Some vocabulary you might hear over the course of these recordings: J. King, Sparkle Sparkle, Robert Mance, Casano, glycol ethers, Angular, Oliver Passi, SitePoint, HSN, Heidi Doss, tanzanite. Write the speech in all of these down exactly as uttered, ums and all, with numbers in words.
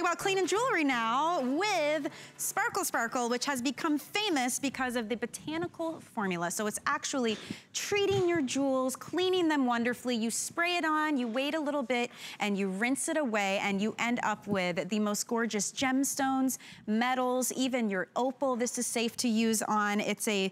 talk about clean and jewelry now with Sparkle Sparkle, which has become famous because of the botanical formula. So it's actually treating your jewels, cleaning them wonderfully. You spray it on, you wait a little bit, and you rinse it away, and you end up with the most gorgeous gemstones, metals, even your opal. This is safe to use on. It's a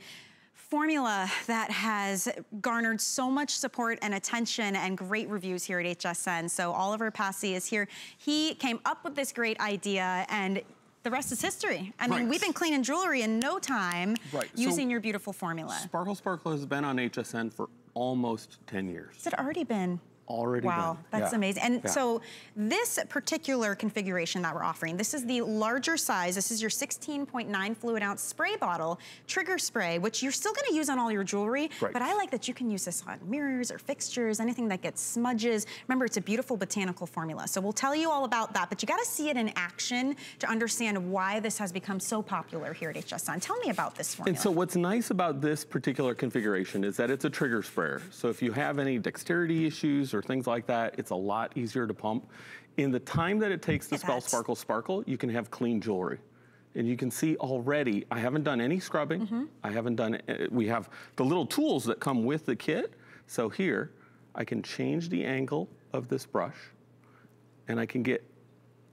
formula that has garnered so much support and attention and great reviews here at H S N. So Oliver Passi is here. He came up with this great idea, and the rest is history. I mean, right. We've been cleaning jewelry in no time right. using so, your beautiful formula. Sparkle Sparkle has been on H S N for almost ten years. Has it already been? Already wow, been. That's yeah. amazing. And yeah. so this particular configuration that we're offering, this is the larger size. This is your sixteen point nine fluid ounce spray bottle, trigger spray, which you're still gonna use on all your jewelry, right. but I like that you can use this on mirrors or fixtures, anything that gets smudges. Remember, it's a beautiful botanical formula. So we'll tell you all about that, but you gotta see it in action to understand why this has become so popular here at H S N. Tell me about this formula. And so what's nice about this particular configuration is that it's a trigger sprayer. So if you have any dexterity issues or or things like that, it's a lot easier to pump. In the time that it takes to spell Sparkle Sparkle, you can have clean jewelry. And you can see already, I haven't done any scrubbing. Mm-hmm. I haven't done, we have the little tools that come with the kit. So here, I can change the angle of this brush and I can get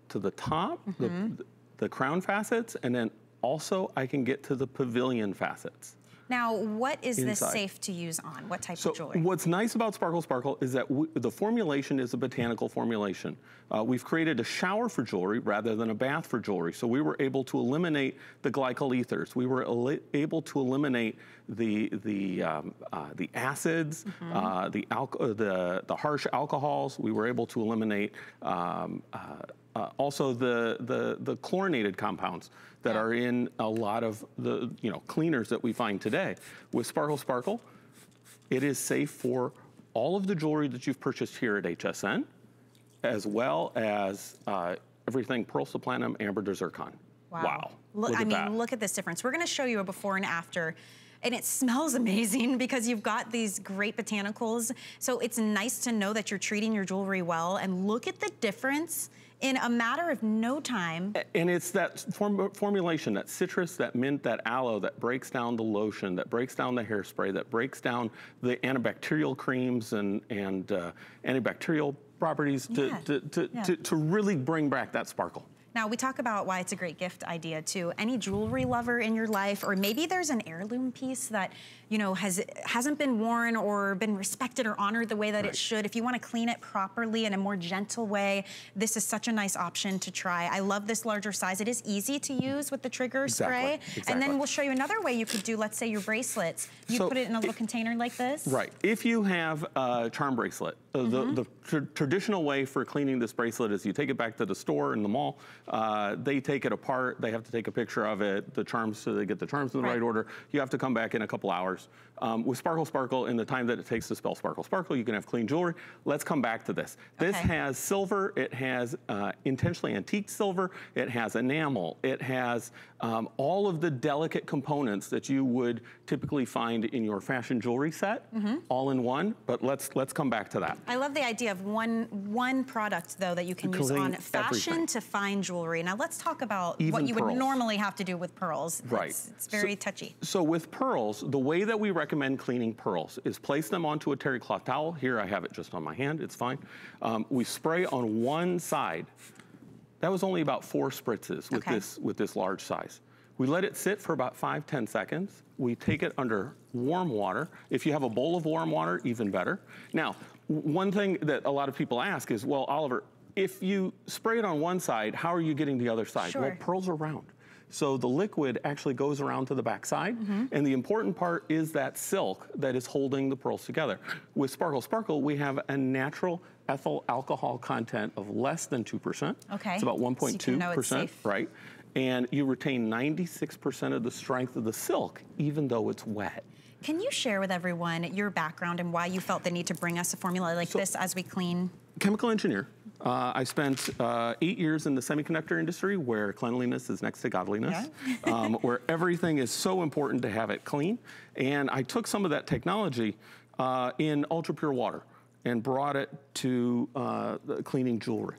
to the top, mm-hmm. the, the crown facets, and then also I can get to the pavilion facets. Now, what is Inside. this safe to use on? What type so of jewelry? What's nice about Sparkle Sparkle is that w the formulation is a botanical formulation. Uh, we've created a shower for jewelry rather than a bath for jewelry. So we were able to eliminate the glycol ethers. We were able to eliminate the the um, uh, the acids, mm-hmm. uh, the, uh, the the harsh alcohols. We were able to eliminate um, uh, uh, also the, the the chlorinated compounds that yeah. are in a lot of the you know cleaners that we find today. With Sparkle Sparkle, it is safe for all of the jewelry that you've purchased here at H S N, as well as uh, everything pearl to platinum, amber to zircon. Wow! wow. Look, look I mean, that. look at this difference. We're going to show you a before and after. And it smells amazing because you've got these great botanicals. So it's nice to know that you're treating your jewelry well, and look at the difference in a matter of no time. And it's that form formulation, that citrus, that mint, that aloe that breaks down the lotion, that breaks down the hairspray, that breaks down the antibacterial creams and, and uh, antibacterial properties to, yeah. to, to, yeah. to, to really bring back that sparkle. Now, we talk about why it's a great gift idea to any jewelry lover in your life, or maybe there's an heirloom piece that, you know, has, hasn't been worn or been respected or honored the way that right. it should. If you want to clean it properly in a more gentle way, this is such a nice option to try. I love this larger size. It is easy to use with the trigger exactly. spray. Exactly. And then we'll show you another way you could do, let's say, your bracelets. You so put it in a little if, container like this. Right. If you have a charm bracelet, mm-hmm. the, the tr traditional way for cleaning this bracelet is you take it back to the store in the mall. Uh, they take it apart, they have to take a picture of it, the charms, so they get the charms in the right, right order. You have to come back in a couple hours. Um, with Sparkle Sparkle, in the time that it takes to spell Sparkle Sparkle, you can have clean jewelry. Let's come back to this. Okay. This has silver, it has uh, intentionally antique silver, it has enamel, it has um, all of the delicate components that you would typically find in your fashion jewelry set, mm-hmm. all in one, but let's let's come back to that. I love the idea of one, one product, though, that you can use on fashion everything. to fine jewelry. Now let's talk about Even what you pearls. would normally have to do with pearls. Right. It's, it's very so, touchy. So with pearls, the way that we recommend cleaning pearls is place them onto a terry cloth towel. Here I have it just on my hand, it's fine. Um, we spray on one side. That was only about four spritzes with, okay. this, with this large size. We let it sit for about five, ten seconds. We take it under warm water. If you have a bowl of warm water, even better. Now, one thing that a lot of people ask is, well, Oliver, if you spray it on one side, how are you getting the other side? Sure. Well, pearls are round. So the liquid actually goes around to the backside, mm-hmm. and the important part is that silk that is holding the pearls together. With Sparkle Sparkle, we have a natural ethyl alcohol content of less than two percent. Okay. It's about one point two percent, so right? And you retain ninety-six percent of the strength of the silk, even though it's wet. Can you share with everyone your background and why you felt the need to bring us a formula like so, this as we clean? Chemical engineer. Uh, I spent uh, eight years in the semiconductor industry, where cleanliness is next to godliness, yeah. um, where everything is so important to have it clean. And I took some of that technology uh, in ultra pure water and brought it to uh, cleaning jewelry.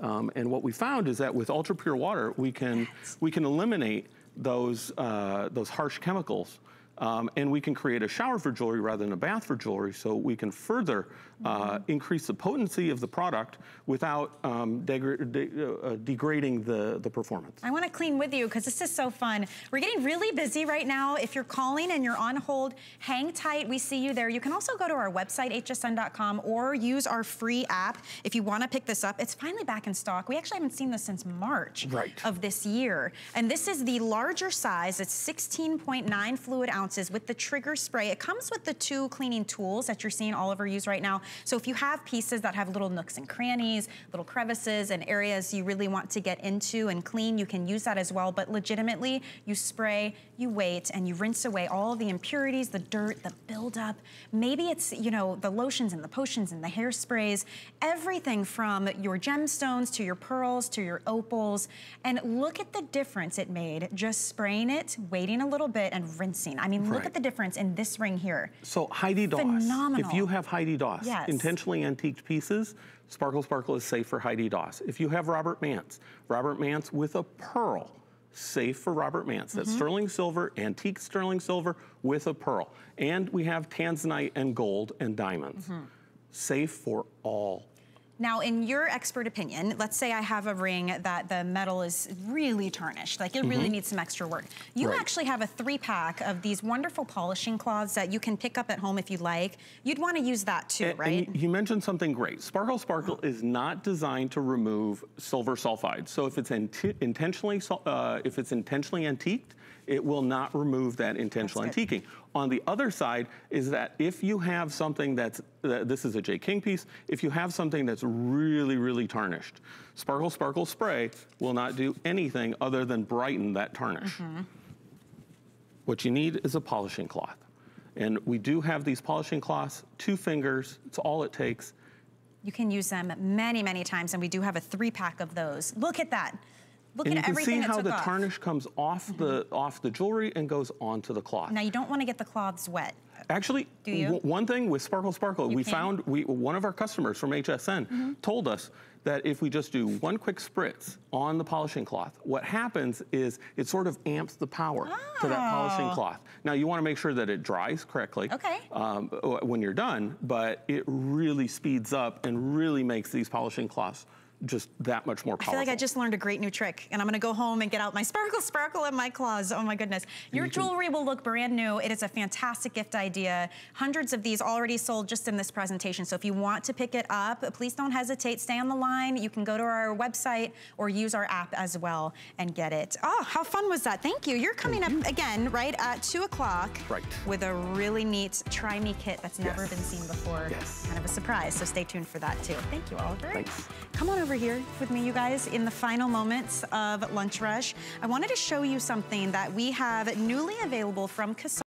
Um, and what we found is that with ultra pure water, we can yes. we can eliminate those uh, those harsh chemicals, um, and we can create a shower for jewelry rather than a bath for jewelry. So we can further uh, mm-hmm. increase the potency of the product without um, degra de uh, degrading the the performance. I want to clean with you because this is so fun. We're getting really busy right now. If you're calling and you're on hold, hang tight. We see you there. You can also go to our website H S N dot com or use our free app if you want to pick this up. It's finally back in stock. We actually haven't seen this since March right. of this year, and this is the larger size. It's sixteen point nine fluid ounces. With the trigger spray, it comes with the two cleaning tools that you're seeing Oliver use right now. So if you have pieces that have little nooks and crannies, little crevices and areas you really want to get into and clean, you can use that as well. But legitimately, you spray, you wait, and you rinse away all the impurities, the dirt, the buildup. Maybe it's, you know, the lotions and the potions and the hairsprays, everything from your gemstones to your pearls to your opals. And look at the difference it made just spraying it, waiting a little bit, and rinsing. I mean, Right. look at the difference in this ring here. So Heidi Doss, phenomenal. If you have Heidi Doss, yes. intentionally antiqued pieces, Sparkle Sparkle is safe for Heidi Doss. If you have Robert Mance, Robert Mance with a pearl, safe for Robert Mance. That's mm-hmm. sterling silver, antique sterling silver with a pearl. And we have tanzanite and gold and diamonds. Mm-hmm. Safe for all. Now, in your expert opinion, let's say I have a ring that the metal is really tarnished, like it really mm-hmm. needs some extra work. You right. actually have a three pack of these wonderful polishing cloths that you can pick up at home if you like. You'd want to use that too, and, right? And you mentioned something great. Sparkle Sparkle oh. is not designed to remove silver sulfide. So if it's intentionally, uh, if it's intentionally antiqued, it will not remove that intentional antiquing. On the other side is that if you have something that's, uh, this is a J. King piece, if you have something that's really, really tarnished, Sparkle Sparkle Spray will not do anything other than brighten that tarnish. Mm-hmm. What you need is a polishing cloth. And we do have these polishing cloths, two fingers, it's all it takes. You can use them many, many times, and we do have a three pack of those. Look at that. Look and at you can see how the off. tarnish comes off mm-hmm. the off the jewelry and goes onto the cloth. Now you don't want to get the cloths wet. Actually, do you? W one thing with Sparkle Sparkle, you we can. found we one of our customers from H S N mm-hmm. told us that if we just do one quick spritz on the polishing cloth, what happens is it sort of amps the power oh. to that polishing cloth. Now you want to make sure that it dries correctly okay. um, when you're done, but it really speeds up and really makes these polishing cloths just that much more powerful. I feel like I just learned a great new trick, and I'm gonna go home and get out my Sparkle Sparkle and my claws. Oh my goodness. Your jewelry will look brand new. It is a fantastic gift idea. Hundreds of these already sold just in this presentation. So if you want to pick it up, please don't hesitate. Stay on the line. You can go to our website or use our app as well and get it. Oh, how fun was that? Thank you. You're coming Thank up you. again, right, at two o'clock right. with a really neat Try Me kit that's never yes. been seen before. Yes. Kind of a surprise, so stay tuned for that too. Thank you, Oliver. Thanks. Come on over. Over here with me, you guys, in the final moments of Lunch Rush. I wanted to show you something that we have newly available from Casano.